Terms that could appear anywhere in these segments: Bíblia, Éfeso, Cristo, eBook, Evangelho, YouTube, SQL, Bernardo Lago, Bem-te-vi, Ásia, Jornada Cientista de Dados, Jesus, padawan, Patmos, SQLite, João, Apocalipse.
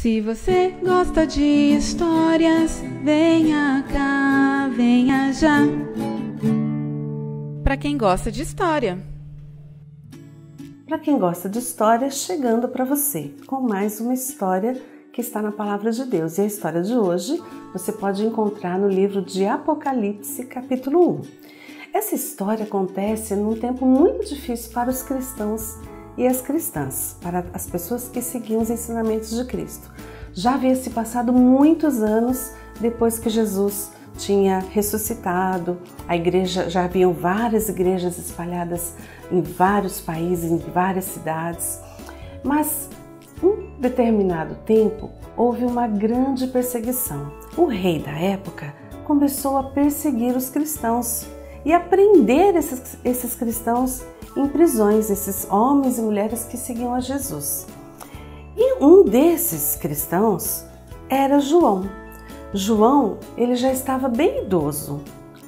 Se você gosta de histórias, venha cá, venha já. Para quem gosta de história. Para quem gosta de história, chegando para você com mais uma história que está na Palavra de Deus. E a história de hoje você pode encontrar no livro de Apocalipse, capítulo 1. Essa história acontece num tempo muito difícil para os cristãos e as cristãs, para as pessoas que seguiam os ensinamentos de Cristo. Já havia se passado muitos anos depois que Jesus tinha ressuscitado, a igreja, já haviam várias igrejas espalhadas em vários países, em várias cidades, mas um determinado tempo houve uma grande perseguição. O rei da época começou a perseguir os cristãos e a prender esses cristãos em prisões, esses homens e mulheres que seguiam a Jesus. E um desses cristãos era João. João, ele já estava bem idoso,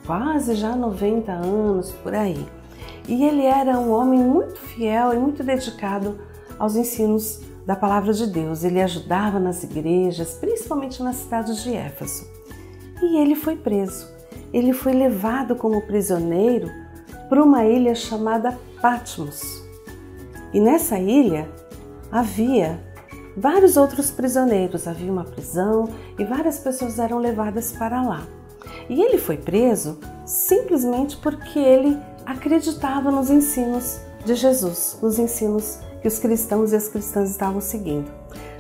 quase já 90 anos, por aí. E ele era um homem muito fiel e muito dedicado aos ensinos da Palavra de Deus. Ele ajudava nas igrejas, principalmente na cidade de Éfeso. E ele foi preso. Ele foi levado como prisioneiro para uma ilha chamada Patmos. E nessa ilha havia vários outros prisioneiros, havia uma prisão e várias pessoas eram levadas para lá. E ele foi preso simplesmente porque ele acreditava nos ensinos de Jesus, nos ensinos que os cristãos e as cristãs estavam seguindo.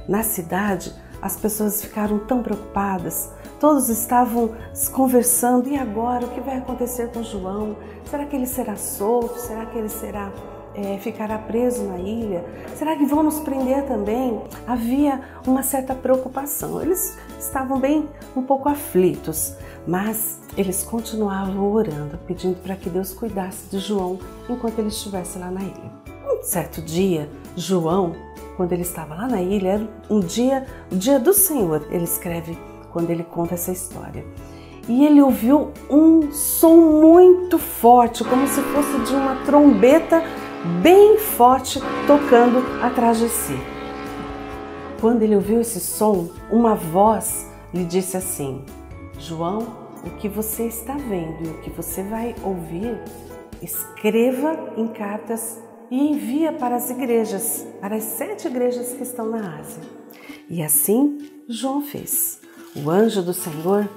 Na cidade, as pessoas ficaram tão preocupadas. Todos estavam conversando, e agora o que vai acontecer com João? Será que ele será solto? Será que ele ficará preso na ilha? Será que vão nos prender também? Havia uma certa preocupação, eles estavam um pouco aflitos, mas eles continuavam orando, pedindo para que Deus cuidasse de João enquanto ele estivesse lá na ilha. Um certo dia, João, quando ele estava lá na ilha, era o dia do Senhor, ele escreve quando ele conta essa história. E ele ouviu um som muito forte, como se fosse de uma trombeta bem forte tocando atrás de si. Quando ele ouviu esse som, uma voz lhe disse assim: João, o que você está vendo e o que você vai ouvir, escreva em cartas e envia para as igrejas, para as 7 igrejas que estão na Ásia. E assim João fez. O anjo do Senhor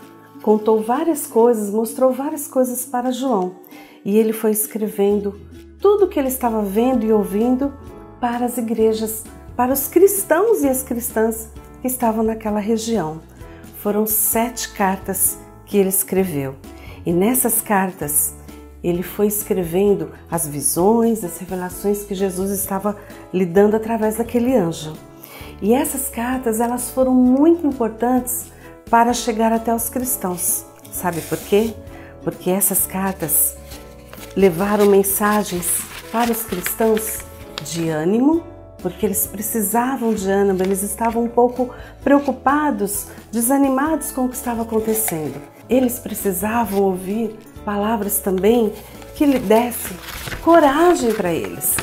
contou várias coisas, mostrou várias coisas para João. E ele foi escrevendo tudo o que ele estava vendo e ouvindo para as igrejas, para os cristãos e as cristãs que estavam naquela região. Foram 7 cartas que ele escreveu. E nessas cartas ele foi escrevendo as visões, as revelações que Jesus estava lhe dando através daquele anjo. E essas cartas, elas foram muito importantes para chegar até os cristãos. Sabe por quê? Porque essas cartas levaram mensagens para os cristãos de ânimo, porque eles precisavam de ânimo, eles estavam um pouco preocupados, desanimados com o que estava acontecendo. Eles precisavam ouvir palavras também que lhe dessem coragem para eles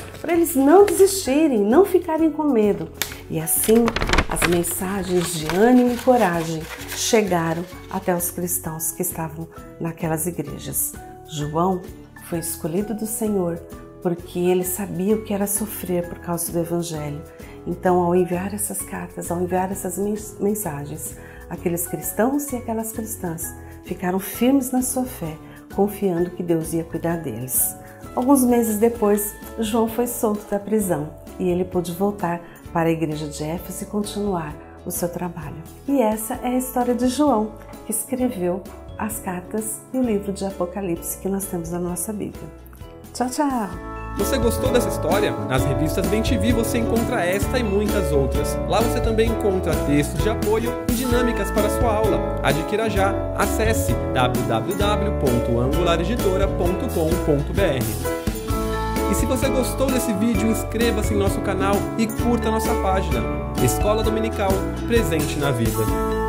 não desistirem, não ficarem com medo. E assim, as mensagens de ânimo e coragem chegaram até os cristãos que estavam naquelas igrejas. João foi escolhido do Senhor porque ele sabia o que era sofrer por causa do Evangelho. Então, ao enviar essas cartas, ao enviar essas mensagens, aqueles cristãos e aquelas cristãs ficaram firmes na sua fé, confiando que Deus ia cuidar deles. Alguns meses depois, João foi solto da prisão e ele pôde voltar para a igreja de Éfeso e continuar o seu trabalho. E essa é a história de João, que escreveu as cartas e o livro de Apocalipse que nós temos na nossa Bíblia. Tchau, tchau! Você gostou dessa história? Nas revistas Bem-te-vi você encontra esta e muitas outras. Lá você também encontra textos de apoio e dinâmicas para a sua aula. Adquira já! Acesse www.angulareditora.com.br. E se você gostou desse vídeo, inscreva-se em nosso canal e curta nossa página. Escola Dominical, presente na vida.